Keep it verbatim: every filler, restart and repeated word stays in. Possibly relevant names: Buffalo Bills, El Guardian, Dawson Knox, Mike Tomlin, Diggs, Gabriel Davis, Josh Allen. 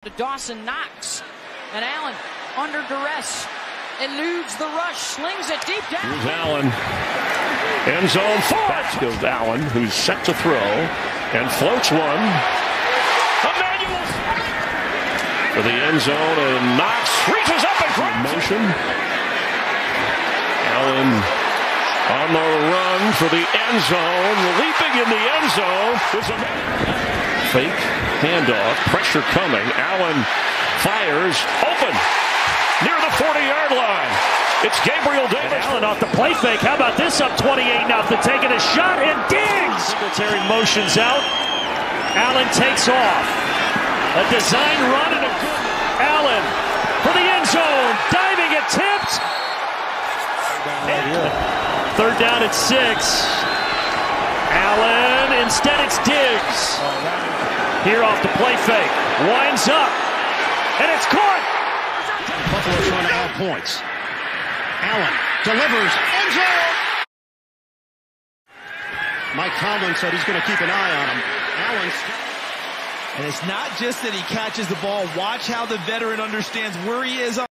to Dawson Knox, and Allen under duress eludes the rush, slings it deep down. Here's Allen, end zone four. That goes Allen, who's set to throw and floats one. Emmanuel for the end zone, and Knox reaches up and grabs. Motion. Allen on the run for the end zone, leaping in the end zone. Fake. Handoff, pressure coming. Allen fires, open, near the forty-yard line. It's Gabriel Davis. Allen off the play fake. How about this? Up twenty-eight nothing. Taking a shot and digs. Secretary motions out. Allen takes off. A design run and a good Allen for the end zone. Diving attempt. Third down at six. Allen. Instead, it's Diggs. Here off the play fake, winds up, and it's caught! Buffalo trying to add points. Allen delivers, end zone! Mike Tomlin said he's going to keep an eye on him. Allen's... And it's not just that he catches the ball. Watch how the veteran understands where he is. On